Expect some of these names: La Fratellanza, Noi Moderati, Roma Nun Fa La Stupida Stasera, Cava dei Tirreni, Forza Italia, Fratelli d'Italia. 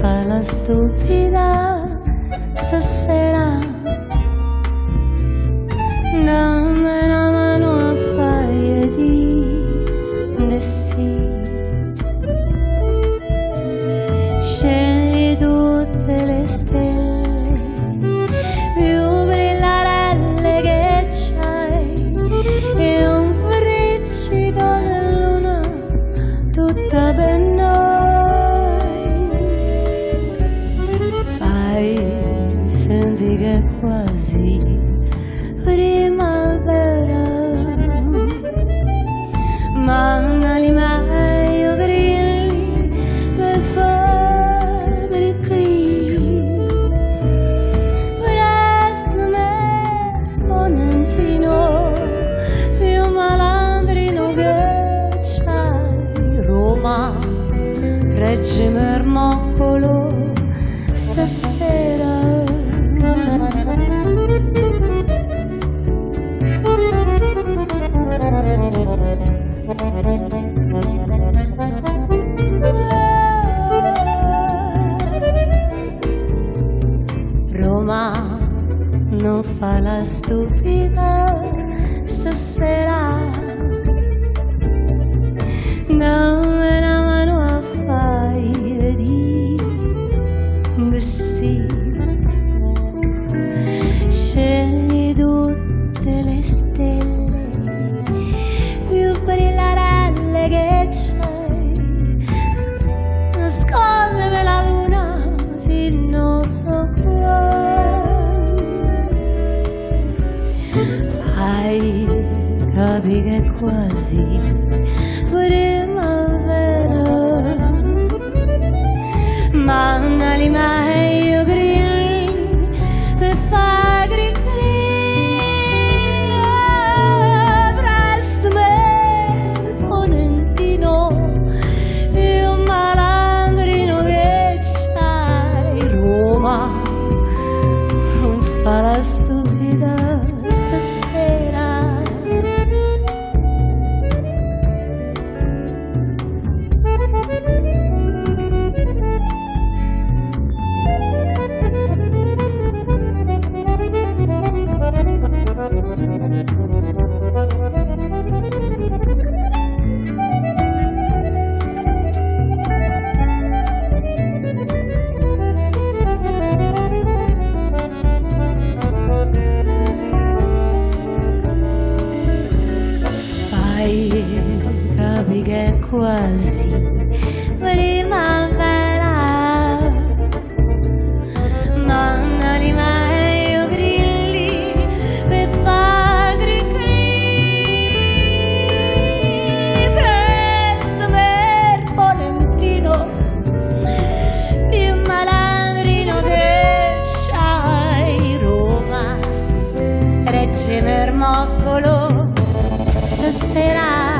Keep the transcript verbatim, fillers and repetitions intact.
fa la stupida stasera. Dammi una mano a fare di destino. Scegli tutte le stelle più brillarelle che c'hai e un friccico di luna tutta per noi. Fai senti che è quasi primavera, ma non li meglio grilli per fare cri. Presto me ponentino, più malandrino che c'hai. Roma, regge mermocolo stasera. Roma non fa la stupida stasera. Dammi una mano a fare di destino. Scegli tutte le stelle che c'è, nascondeme la luna se non so quale. Fai capire che è quasi primavera, ma non li meglio grilli per far gridare. Fa la stupida stasera. Capi che è quasi primavera, ma non li meglio grilli per far gridare. Presto per ponentino, più malandrino che c'hai. Roma, regge mermocolo stasera.